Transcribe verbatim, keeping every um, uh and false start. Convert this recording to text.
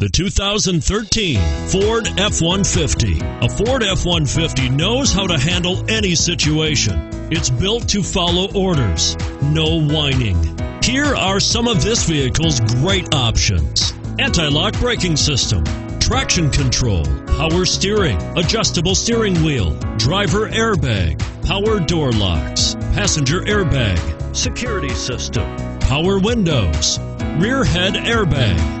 The two thousand thirteen Ford F one fifty. A Ford F one fifty knows how to handle any situation. It's built to follow orders, no whining. Here are some of this vehicle's great options: anti-lock braking system, traction control, power steering, adjustable steering wheel, driver airbag, power door locks, passenger airbag, security system, power windows, rear head airbag.